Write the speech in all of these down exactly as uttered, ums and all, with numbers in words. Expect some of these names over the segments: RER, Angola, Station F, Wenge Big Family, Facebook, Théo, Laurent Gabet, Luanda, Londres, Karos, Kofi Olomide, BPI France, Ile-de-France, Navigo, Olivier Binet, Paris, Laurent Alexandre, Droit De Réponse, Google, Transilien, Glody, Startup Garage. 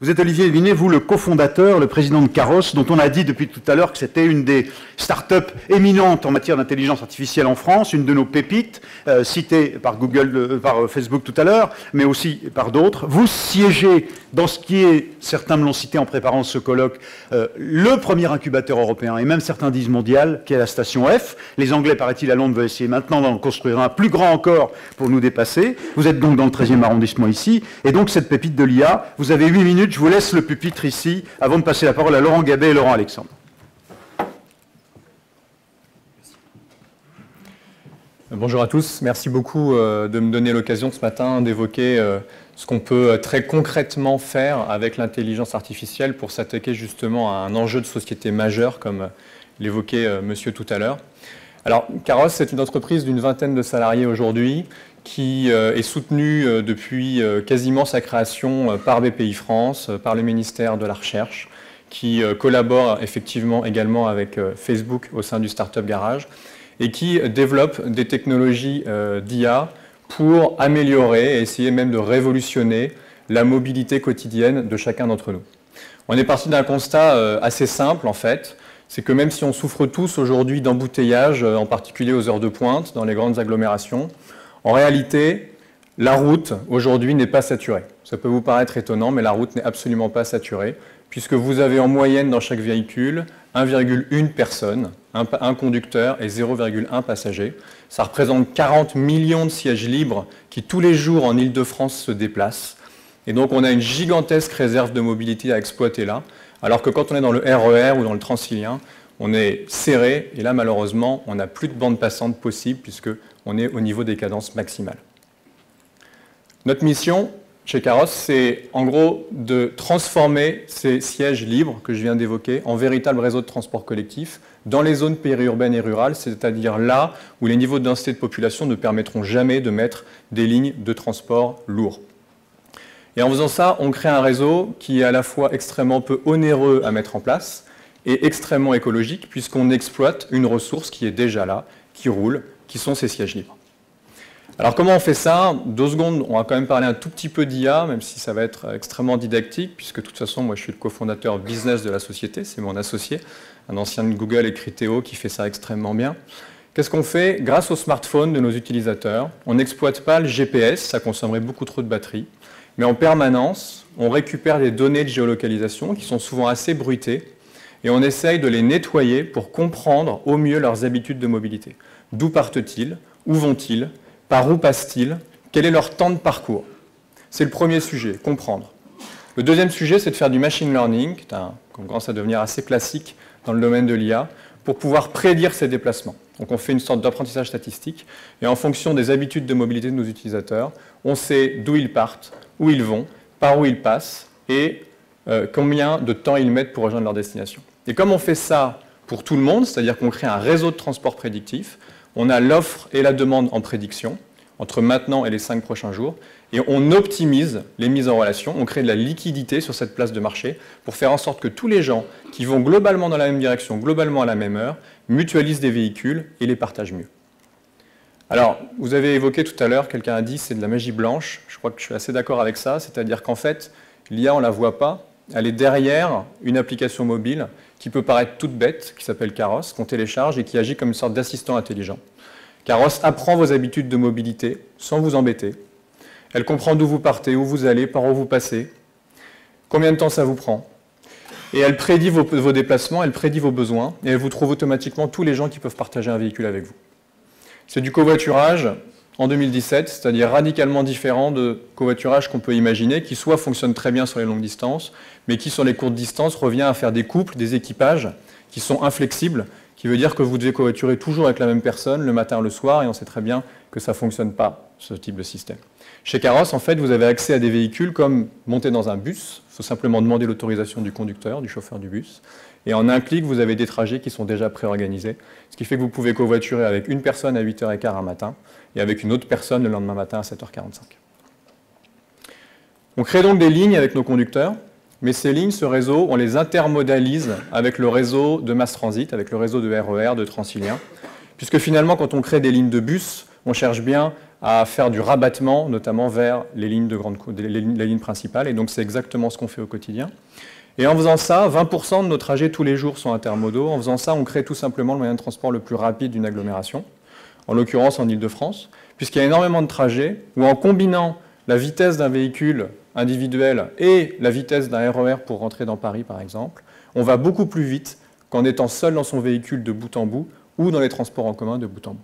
Vous êtes Olivier Binet, vous le cofondateur, le président de Karos, dont on a dit depuis tout à l'heure que c'était une des startups éminentes en matière d'intelligence artificielle en France, une de nos pépites, euh, citée par Google, euh, par Facebook tout à l'heure, mais aussi par d'autres. Vous siégez dans ce qui est, certains me l'ont cité en préparant ce colloque, euh, le premier incubateur européen, et même certains disent mondial, qui est la Station F. Les Anglais, paraît-il, à Londres, veulent essayer maintenant d'en construire un plus grand encore pour nous dépasser. Vous êtes donc dans le treizième arrondissement ici, et donc cette pépite de l'I A, vous avez huit minutes. Je vous laisse le pupitre ici, avant de passer la parole à Laurent Gabet et Laurent Alexandre. Bonjour à tous, merci beaucoup de me donner l'occasion ce matin d'évoquer ce qu'on peut très concrètement faire avec l'intelligence artificielle pour s'attaquer justement à un enjeu de société majeur, comme l'évoquait monsieur tout à l'heure. Alors, Karos, c'est une entreprise d'une vingtaine de salariés aujourd'hui, qui est soutenue depuis quasiment sa création par B P I France, par le ministère de la Recherche, qui collabore effectivement également avec Facebook au sein du Startup Garage et qui développe des technologies d'I A pour améliorer et essayer même de révolutionner la mobilité quotidienne de chacun d'entre nous. On est parti d'un constat assez simple en fait, c'est que même si on souffre tous aujourd'hui d'embouteillages, en particulier aux heures de pointe dans les grandes agglomérations, en réalité, la route, aujourd'hui, n'est pas saturée. Ça peut vous paraître étonnant, mais la route n'est absolument pas saturée, puisque vous avez en moyenne dans chaque véhicule un virgule une personne, un, un conducteur et zéro virgule un passager. Ça représente quarante millions de sièges libres qui, tous les jours, en Ile-de-France, se déplacent. Et donc, on a une gigantesque réserve de mobilité à exploiter là, alors que quand on est dans le R E R ou dans le Transilien, on est serré, et là, malheureusement, on n'a plus de bande passante possible, puisque on est au niveau des cadences maximales. Notre mission chez Karos, c'est en gros de transformer ces sièges libres que je viens d'évoquer en véritable réseau de transport collectif dans les zones périurbaines et rurales, c'est-à-dire là où les niveaux de densité de population ne permettront jamais de mettre des lignes de transport lourds. Et en faisant ça, on crée un réseau qui est à la fois extrêmement peu onéreux à mettre en place et extrêmement écologique, puisqu'on exploite une ressource qui est déjà là, qui roule, qui sont ces sièges libres. Alors comment on fait ça? Deux secondes, on va quand même parler un tout petit peu d'I A, même si ça va être extrêmement didactique, puisque de toute façon, moi je suis le cofondateur business de la société, c'est mon associé, un ancien de Google écrit Théo qui fait ça extrêmement bien. Qu'est-ce qu'on fait? Grâce aux smartphones de nos utilisateurs, on n'exploite pas le G P S, ça consommerait beaucoup trop de batterie, mais en permanence, on récupère les données de géolocalisation qui sont souvent assez bruitées, et on essaye de les nettoyer pour comprendre au mieux leurs habitudes de mobilité. D'où partent-ils? Où vont-ils? Par où passent-ils? Quel est leur temps de parcours? C'est le premier sujet, comprendre. Le deuxième sujet, c'est de faire du machine learning, qui commence à devenir assez classique dans le domaine de l'I A, pour pouvoir prédire ces déplacements. Donc on fait une sorte d'apprentissage statistique, et en fonction des habitudes de mobilité de nos utilisateurs, on sait d'où ils partent, où ils vont, par où ils passent, et euh, combien de temps ils mettent pour rejoindre leur destination. Et comme on fait ça pour tout le monde, c'est-à-dire qu'on crée un réseau de transport prédictif, on a l'offre et la demande en prédiction, entre maintenant et les cinq prochains jours, et on optimise les mises en relation, on crée de la liquidité sur cette place de marché pour faire en sorte que tous les gens qui vont globalement dans la même direction, globalement à la même heure, mutualisent des véhicules et les partagent mieux. Alors, vous avez évoqué tout à l'heure, quelqu'un a dit c'est de la magie blanche, je crois que je suis assez d'accord avec ça, c'est-à-dire qu'en fait, l'I A, on ne la voit pas, elle est derrière une application mobile qui peut paraître toute bête, qui s'appelle Karos, qu'on télécharge et qui agit comme une sorte d'assistant intelligent. Karos apprend vos habitudes de mobilité sans vous embêter. Elle comprend d'où vous partez, où vous allez, par où vous passez, combien de temps ça vous prend. Et elle prédit vos, vos déplacements, elle prédit vos besoins, et elle vous trouve automatiquement tous les gens qui peuvent partager un véhicule avec vous. C'est du covoiturage en deux mille dix-sept, c'est-à-dire radicalement différent de covoiturage qu'on peut imaginer, qui soit fonctionne très bien sur les longues distances, mais qui sur les courtes distances revient à faire des couples, des équipages qui sont inflexibles, qui veut dire que vous devez covoiturer toujours avec la même personne, le matin, le soir, et on sait très bien que ça ne fonctionne pas, ce type de système. Chez Karos, en fait, vous avez accès à des véhicules comme monter dans un bus, il faut simplement demander l'autorisation du conducteur, du chauffeur du bus, et en un clic, vous avez des trajets qui sont déjà préorganisés, ce qui fait que vous pouvez covoiturer avec une personne à huit heures quinze un matin, et avec une autre personne le lendemain matin à sept heures quarante-cinq. On crée donc des lignes avec nos conducteurs, mais ces lignes, ce réseau, on les intermodalise avec le réseau de mass transit, avec le réseau de R E R, de Transilien, puisque finalement, quand on crée des lignes de bus, on cherche bien à faire du rabattement, notamment vers les lignes, de grande, les lignes, les lignes principales. Et donc, c'est exactement ce qu'on fait au quotidien. Et en faisant ça, vingt pour cent de nos trajets tous les jours sont intermodaux. En faisant ça, on crée tout simplement le moyen de transport le plus rapide d'une agglomération, en l'occurrence en Ile-de-France, puisqu'il y a énormément de trajets où, en combinant la vitesse d'un véhicule individuel et la vitesse d'un R E R pour rentrer dans Paris, par exemple, on va beaucoup plus vite qu'en étant seul dans son véhicule de bout en bout ou dans les transports en commun de bout en bout.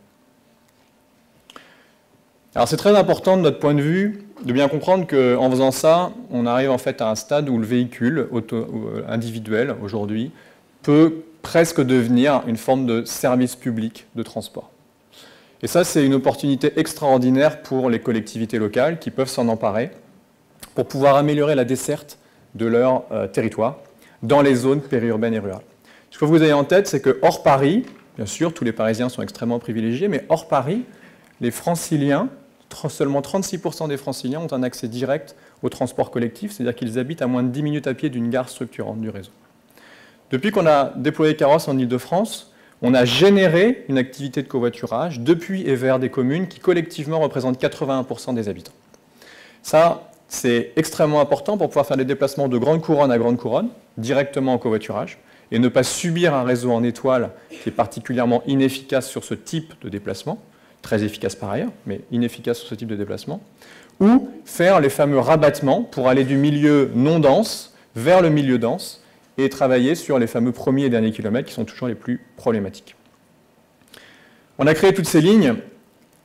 Alors c'est très important de notre point de vue de bien comprendre qu'en faisant ça, on arrive en fait à un stade où le véhicule auto individuel aujourd'hui peut presque devenir une forme de service public de transport. Et ça, c'est une opportunité extraordinaire pour les collectivités locales qui peuvent s'en emparer pour pouvoir améliorer la desserte de leur euh, territoire dans les zones périurbaines et rurales. Ce que vous avez en tête, c'est que hors Paris, bien sûr, tous les Parisiens sont extrêmement privilégiés, mais hors Paris, les Franciliens, seulement trente-six pour cent des Franciliens ont un accès direct au transport collectif, c'est-à-dire qu'ils habitent à moins de dix minutes à pied d'une gare structurante du réseau. Depuis qu'on a déployé Karos en Ile-de-France, on a généré une activité de covoiturage depuis et vers des communes qui collectivement représentent quatre-vingt-un pour cent des habitants. Ça, c'est extrêmement important pour pouvoir faire des déplacements de grande couronne à grande couronne, directement en covoiturage, et ne pas subir un réseau en étoile qui est particulièrement inefficace sur ce type de déplacement, très efficace par ailleurs, mais inefficace sur ce type de déplacement, ou faire les fameux rabattements pour aller du milieu non dense vers le milieu dense et travailler sur les fameux premiers et derniers kilomètres qui sont toujours les plus problématiques. On a créé toutes ces lignes.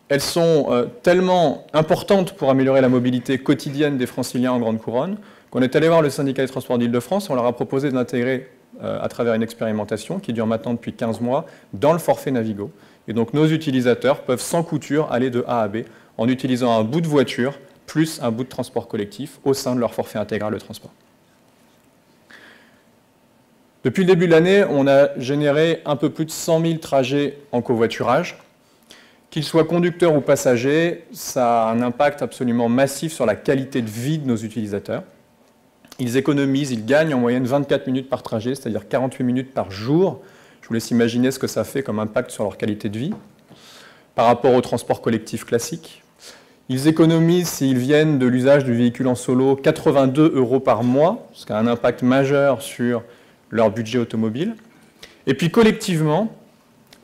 Elles sont tellement importantes pour améliorer la mobilité quotidienne des Franciliens en Grande Couronne qu'on est allé voir le syndicat des transports d'Île-de-France. On leur a proposé d'intégrer à travers une expérimentation qui dure maintenant depuis quinze mois dans le forfait Navigo. Et donc nos utilisateurs peuvent sans couture aller de A à B en utilisant un bout de voiture plus un bout de transport collectif au sein de leur forfait intégral de transport. Depuis le début de l'année, on a généré un peu plus de cent mille trajets en covoiturage. Qu'ils soient conducteurs ou passagers, ça a un impact absolument massif sur la qualité de vie de nos utilisateurs. Ils économisent, ils gagnent en moyenne vingt-quatre minutes par trajet, c'est-à-dire quarante-huit minutes par jour. Je vous laisse imaginer ce que ça fait comme impact sur leur qualité de vie par rapport au transport collectif classique. Ils économisent, s'ils viennent de l'usage du véhicule en solo, quatre-vingt-deux euros par mois, ce qui a un impact majeur sur leur budget automobile. Et puis collectivement,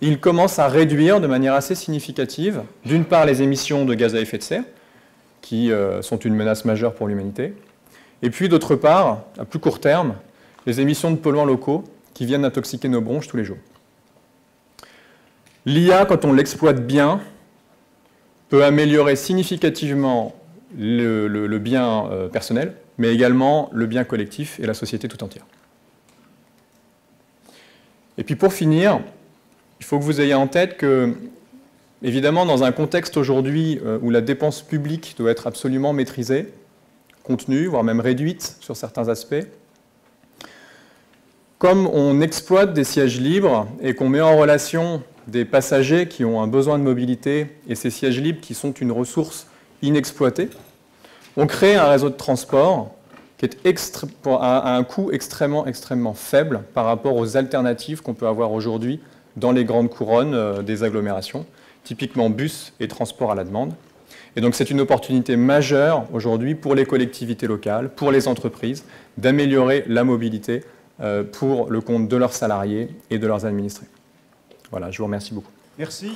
ils commencent à réduire de manière assez significative, d'une part les émissions de gaz à effet de serre, qui euh, sont une menace majeure pour l'humanité, et puis d'autre part, à plus court terme, les émissions de polluants locaux qui viennent intoxiquer nos bronches tous les jours. L'I A, quand on l'exploite bien, peut améliorer significativement le, le, le bien euh, personnel, mais également le bien collectif et la société tout entière. Et puis pour finir, il faut que vous ayez en tête que, évidemment, dans un contexte aujourd'hui où la dépense publique doit être absolument maîtrisée, contenue, voire même réduite sur certains aspects, comme on exploite des sièges libres et qu'on met en relation des passagers qui ont un besoin de mobilité et ces sièges libres qui sont une ressource inexploitée, on crée un réseau de transport qui est à un coût extrêmement, extrêmement faible par rapport aux alternatives qu'on peut avoir aujourd'hui dans les grandes couronnes des agglomérations, typiquement bus et transport à la demande. Et donc c'est une opportunité majeure aujourd'hui pour les collectivités locales, pour les entreprises, d'améliorer la mobilité pour le compte de leurs salariés et de leurs administrés. Voilà, je vous remercie beaucoup. Merci.